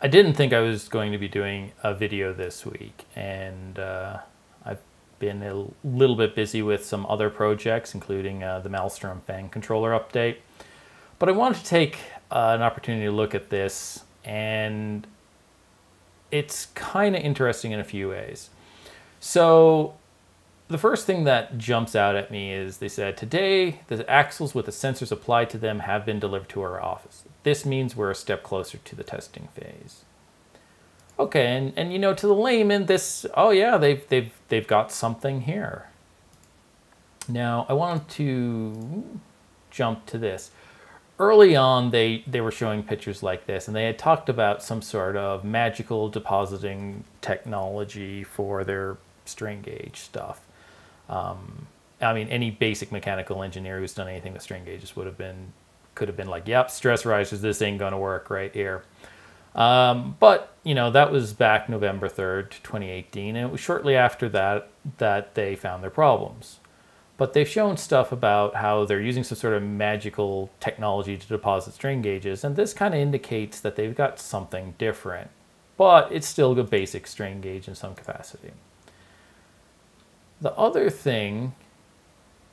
I didn't think I was going to be doing a video this week, and I've been a little bit busy with some other projects, including the Maelstrom fan controller update. But I wanted to take an opportunity to look at this, and it's kind of interesting in a few ways. So the first thing that jumps out at me is they said, today the axles with the sensors applied to them have been delivered to our office. This means we're a step closer to the testing phase. Okay, and you know, to the layman, this, oh yeah, they've got something here. Now I want to jump to this. Early on, they were showing pictures like this, and they had talked about some sort of magical depositing technology for their strain gauge stuff. I mean, any basic mechanical engineer who's done anything with strain gauges could have been like, yep, stress risers, this ain't gonna work right here. But you know, that was back November 3rd, 2018, and it was shortly after that that they found their problems. But they've shown stuff about how they're using some sort of magical technology to deposit strain gauges, and this kind of indicates that they've got something different, but it's still a basic strain gauge in some capacity. The other thing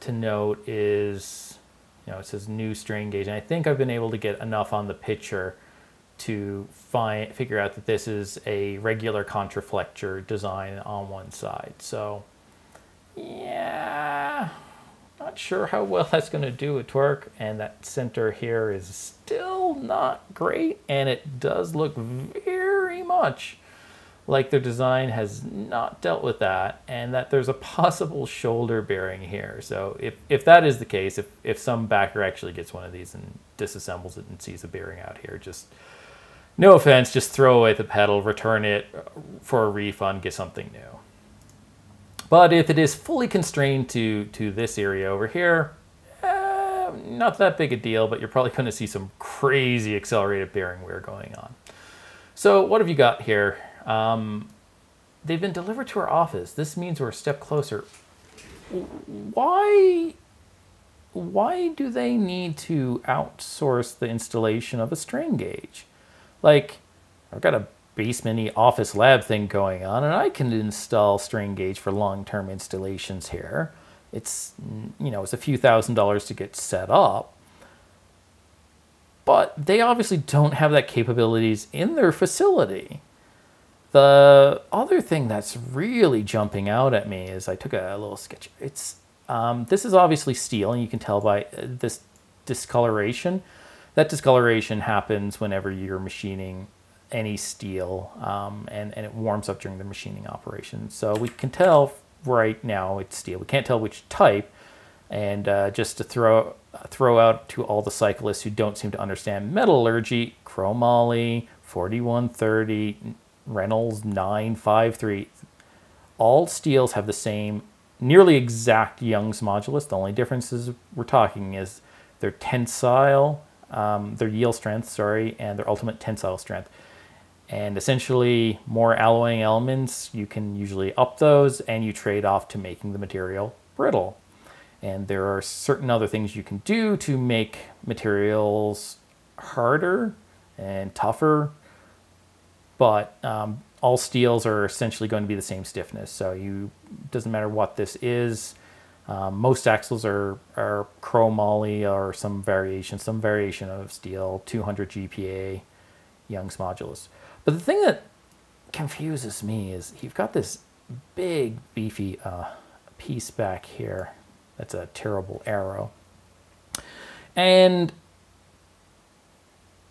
to note is, you know, it says new strain gauge, and I think I've been able to get enough on the picture to figure out that this is a regular contraflector design on one side. So, yeah, not sure how well that's going to do with torque, and that center here is still not great, and it does look very much like their design has not dealt with that, and that there's a possible shoulder bearing here. So if that is the case, if some backer actually gets one of these and disassembles it and sees a bearing out here, just, no offense, just throw away the pedal, return it for a refund, get something new. But if it is fully constrained to this area over here, not that big a deal, but you're probably gonna see some crazy accelerated bearing wear going on. So what have you got here? They've been delivered to our office. This means we're a step closer. Why do they need to outsource the installation of a strain gauge? Like, I've got a basement-y office lab thing going on, and I can install strain gauge for long-term installations here. It's, you know, it's a few $1,000s to get set up. But they obviously don't have that capabilities in their facility. The other thing that's really jumping out at me is I took a little sketch. It's this is obviously steel, and you can tell by this discoloration. That discoloration happens whenever you're machining any steel, and it warms up during the machining operation. So we can tell right now it's steel. We can't tell which type, and just to throw out to all the cyclists who don't seem to understand metallurgy, chromoly, 4130, Reynolds 953, all steels have the same, nearly exact Young's modulus. The only differences we're talking is their tensile, their yield strength, sorry, and their ultimate tensile strength. And essentially, more alloying elements, you can usually up those, and you trade off to making the material brittle. And there are certain other things you can do to make materials harder and tougher. But all steels are essentially going to be the same stiffness. So doesn't matter what this is. Most axles are chromoly or some variation of steel, 200 GPa, Young's modulus. But the thing that confuses me is you've got this big beefy piece back here. That's a terrible arrow. And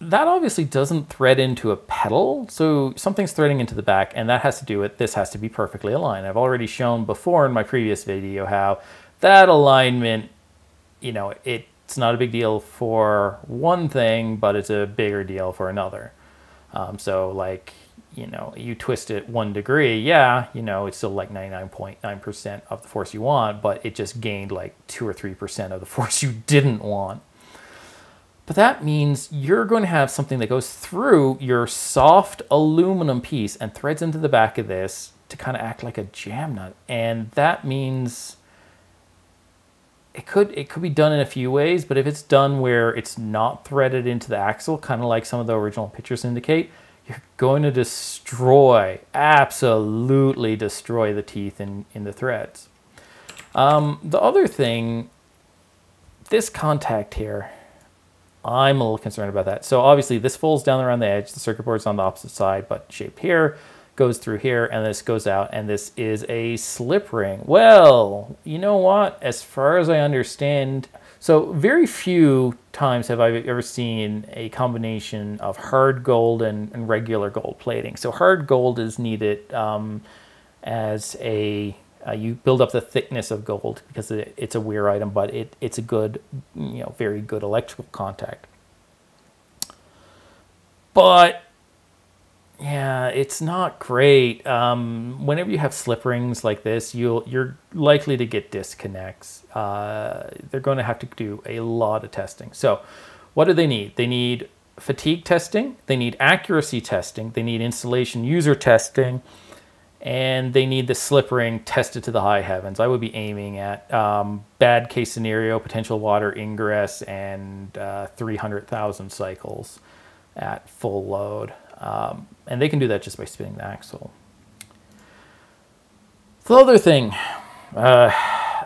that obviously doesn't thread into a pedal, so something's threading into the back, and that has to do with this has to be perfectly aligned. I've already shown before in my previous video how that alignment, you know, it's not a big deal for one thing, but it's a bigger deal for another. So like, you know, you twist it 1 degree, yeah, you know, it's still like 99.9% of the force you want, but it just gained like 2 or 3% of the force you didn't want. But that means you're going to have something that goes through your soft aluminum piece and threads into the back of this to kind of act like a jam nut. And that means it could be done in a few ways, but if it's done where it's not threaded into the axle, kind of like some of the original pictures indicate, you're going to destroy, absolutely destroy the teeth in the threads. The other thing, this contact here, I'm a little concerned about that. So obviously this folds down around the edge, the circuit board's on the opposite side, but shaped here, goes through here, and this goes out, and this is a slip ring. Well, you know what, as far as I understand, so very few times have I ever seen a combination of hard gold and regular gold plating. So hard gold is needed as a, you build up the thickness of gold because it's a wear item, but it's a good, you know, very good electrical contact. But yeah, it's not great. Whenever you have slip rings like this, you're likely to get disconnects. They're going to have to do a lot of testing. So what do they need? They need fatigue testing, they need accuracy testing, they need installation user testing, and they need the slip ring tested to the high heavens. I would be aiming at bad case scenario, potential water ingress, and 300,000 cycles at full load. And they can do that just by spinning the axle. The other thing, PCBs.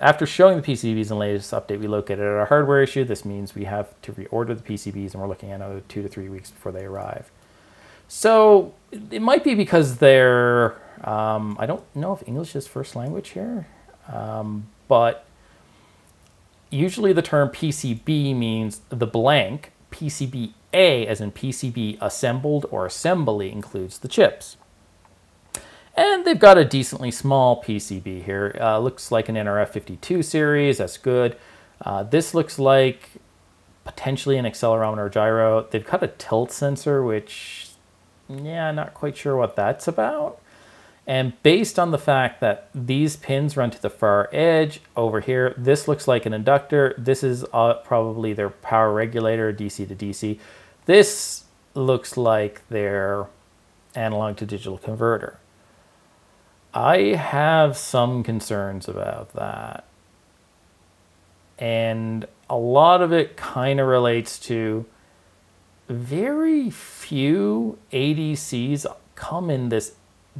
After showing the PCBs in the latest update, we located a hardware issue. This means we have to reorder the PCBs, and we're looking at another 2 to 3 weeks before they arrive. So it might be because they're, I don't know if English is first language here, but usually the term PCB means the blank. PCBA, as in PCB assembled or assembly, includes the chips. And they've got a decently small PCB here. Looks like an NRF52 series, that's good. This looks like potentially an accelerometer or gyro. They've got a tilt sensor, which, yeah, not quite sure what that's about. And based on the fact that these pins run to the far edge over here, this looks like an inductor. This is probably their power regulator, DC to DC. This looks like their analog to digital converter. I have some concerns about that. And a lot of it kind of relates to very few ADCs come in this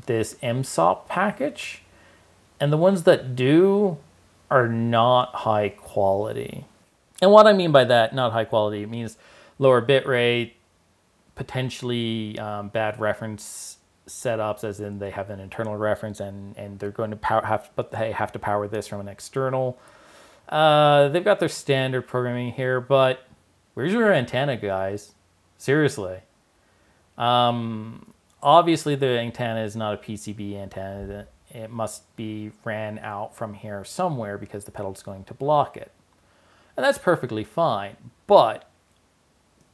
MSOP package, and the ones that do are not high quality. And what I mean by that, not high quality, it means lower bit rate, potentially bad reference setups, as in they have an internal reference and they're going to have to power this from an external. They've got their standard programming here, but where's your antenna, guys? Seriously. Obviously, the antenna is not a PCB antenna. It must be ran out from here somewhere because the pedal's going to block it. And that's perfectly fine, but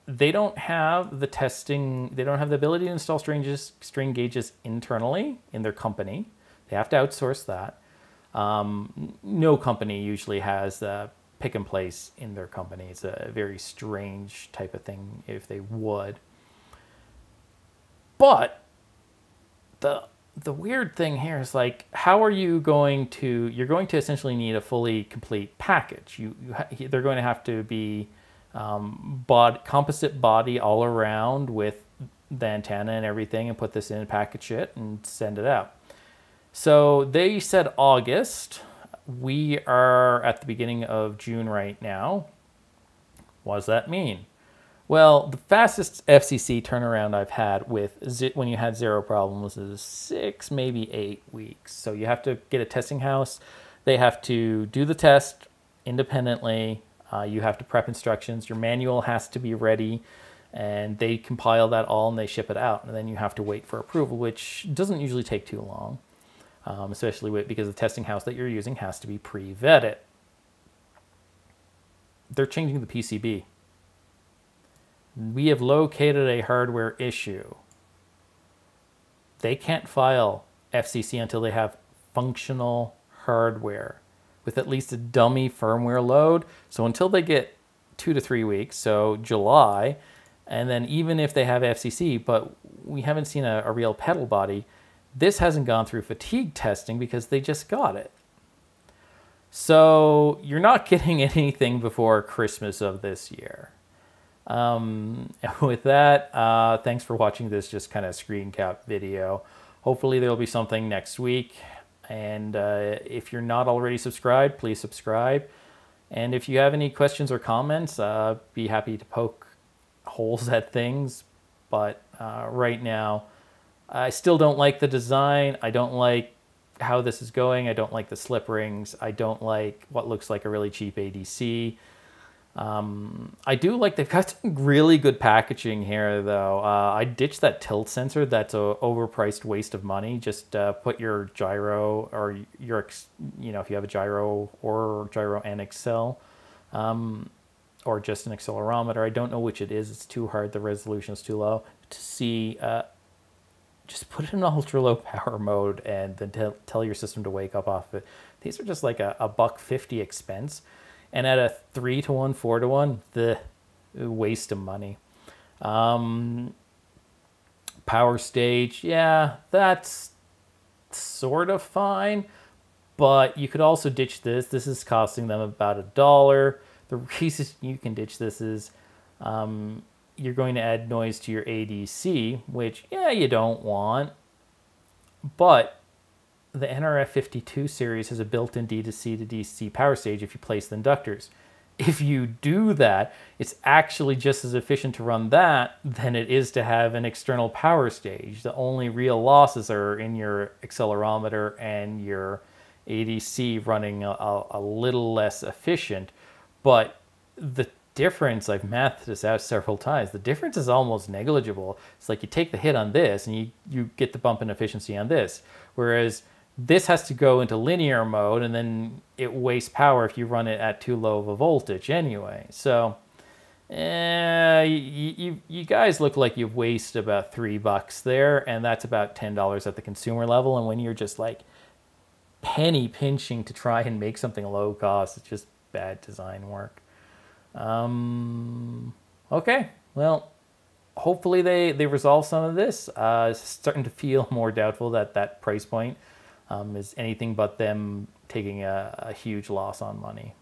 they don't have the testing, they don't have the ability to install string gauges internally in their company. They have to outsource that. No company usually has pick and place in their company. It's a very strange type of thing if they would. But the weird thing here is, like, how are you going to, you're going to essentially need a fully complete package. They're going to have to be composite body all around with the antenna and everything, and put this in, package it, and send it out. So they said August. We are at the beginning of June right now. What does that mean? Well, the fastest FCC turnaround I've had with when you had zero problems is 6, maybe 8 weeks. So you have to get a testing house. They have to do the test independently. You have to prep instructions. Your manual has to be ready, and they compile that all and they ship it out. And then you have to wait for approval, which doesn't usually take too long, especially because the testing house that you're using has to be pre-vetted. They're changing the PCB. We have located a hardware issue. They can't file FCC until they have functional hardware with at least a dummy firmware load. So until they get 2 to 3 weeks, so July, and then even if they have FCC, but we haven't seen a real pedal body, this hasn't gone through fatigue testing because they just got it. So you're not getting anything before Christmas of this year. With that, thanks for watching this just kind of screen cap video. Hopefully there'll be something next week. And if you're not already subscribed, please subscribe. And if you have any questions or comments, be happy to poke holes at things. But right now, I still don't like the design. I don't like how this is going. I don't like the slip rings. I don't like what looks like a really cheap ADC. I do like they've got some really good packaging here, though. I ditched that tilt sensor. That's an overpriced waste of money. Just put your gyro or your, you know, if you have a gyro or gyro and Excel, or just an accelerometer. I don't know which it is. It's too hard. The resolution is too low to see. Just put it in ultra low power mode and then tell your system to wake up off it. These are just like a $1.50 expense. And at a 3-to-1, 4-to-1, the waste of money. Power stage, yeah, that's sort of fine, but you could also ditch this. This is costing them about $1. The reason you can ditch this is you're going to add noise to your ADC, which, yeah, you don't want, but the NRF52 series has a built-in DC to DC power stage if you place the inductors. If you do that, it's actually just as efficient to run that than it is to have an external power stage. The only real losses are in your accelerometer and your ADC running a little less efficient. But the difference, I've mathed this out several times, the difference is almost negligible. It's like you take the hit on this and you get the bump in efficiency on this. Whereas this has to go into linear mode, and then it wastes power if you run it at too low of a voltage anyway. So you guys look like you waste about $3 there, and that's about $10 at the consumer level. And when you're just like penny pinching to try and make something low cost, it's just bad design work. Okay, well, hopefully they resolve some of this. It's starting to feel more doubtful that that price point is anything but them taking a huge loss on money.